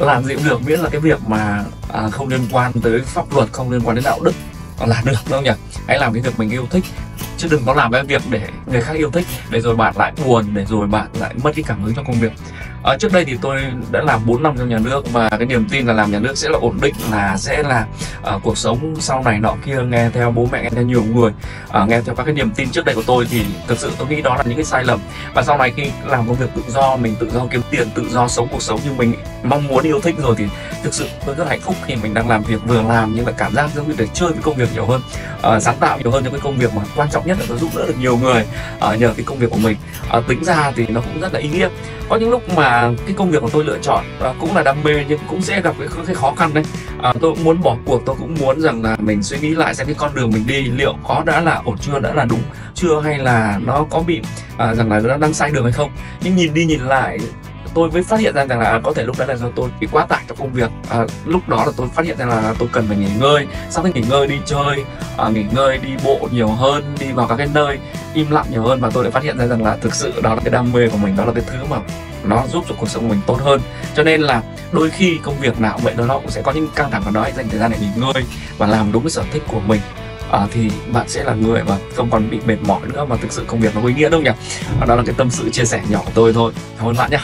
làm gì cũng được, miễn là cái việc mà không liên quan tới pháp luật, không liên quan đến đạo đức là được, đúng không nhỉ? Hãy làm cái việc mình yêu thích, chứ đừng có làm cái việc để người khác yêu thích, để rồi bạn lại buồn, để rồi bạn lại mất cái cảm hứng trong công việc. Trước đây thì tôi đã làm 4 năm trong nhà nước, và cái niềm tin là làm nhà nước sẽ là ổn định, là sẽ là cuộc sống sau này nọ kia, nghe theo bố mẹ, nghe theo nhiều người, nghe theo các cái niềm tin trước đây của tôi, thì thực sự tôi nghĩ đó là những cái sai lầm. Và sau này khi làm công việc tự do, mình tự do kiếm tiền, tự do sống cuộc sống như mình mong muốn, yêu thích rồi, thì thực sự tôi rất hạnh phúc khi mình đang làm việc vừa làm nhưng lại cảm giác giống như để chơi với công việc nhiều hơn, sáng tạo nhiều hơn trong cái công việc mà quan trọng nhất là nó giúp đỡ được nhiều người nhờ cái công việc của mình. Tính ra thì nó cũng rất là ý nghĩa. Có những lúc mà cái công việc của tôi lựa chọn cũng là đam mê, nhưng cũng sẽ gặp cái khó khăn đấy. Tôi cũng muốn bỏ cuộc, tôi cũng muốn rằng là mình suy nghĩ lại xem cái con đường mình đi liệu có đã là ổn chưa, đã là đúng chưa, hay là nó có bị rằng là nó đang sai đường hay không. Nhưng nhìn đi nhìn lại, tôi mới phát hiện ra rằng là có thể lúc đó là do tôi bị quá tải trong công việc. Lúc đó là tôi phát hiện ra là tôi cần phải nghỉ ngơi. Sau khi nghỉ ngơi đi chơi, nghỉ ngơi đi bộ nhiều hơn, đi vào các cái nơi im lặng nhiều hơn, và tôi lại phát hiện ra rằng là thực sự đó là cái đam mê của mình, đó là cái thứ mà nó giúp cho cuộc sống của mình tốt hơn. Cho nên là đôi khi công việc nào vậy đó nó cũng sẽ có những căng thẳng, và nó hãy dành thời gian để nghỉ ngơi và làm đúng cái sở thích của mình. Thì bạn sẽ là người mà không còn bị mệt mỏi nữa, mà thực sự công việc nó có ý nghĩa, đúng không nhỉ? Đó là cái tâm sự chia sẻ nhỏ của tôi thôi. Cảm ơn bạn nhé.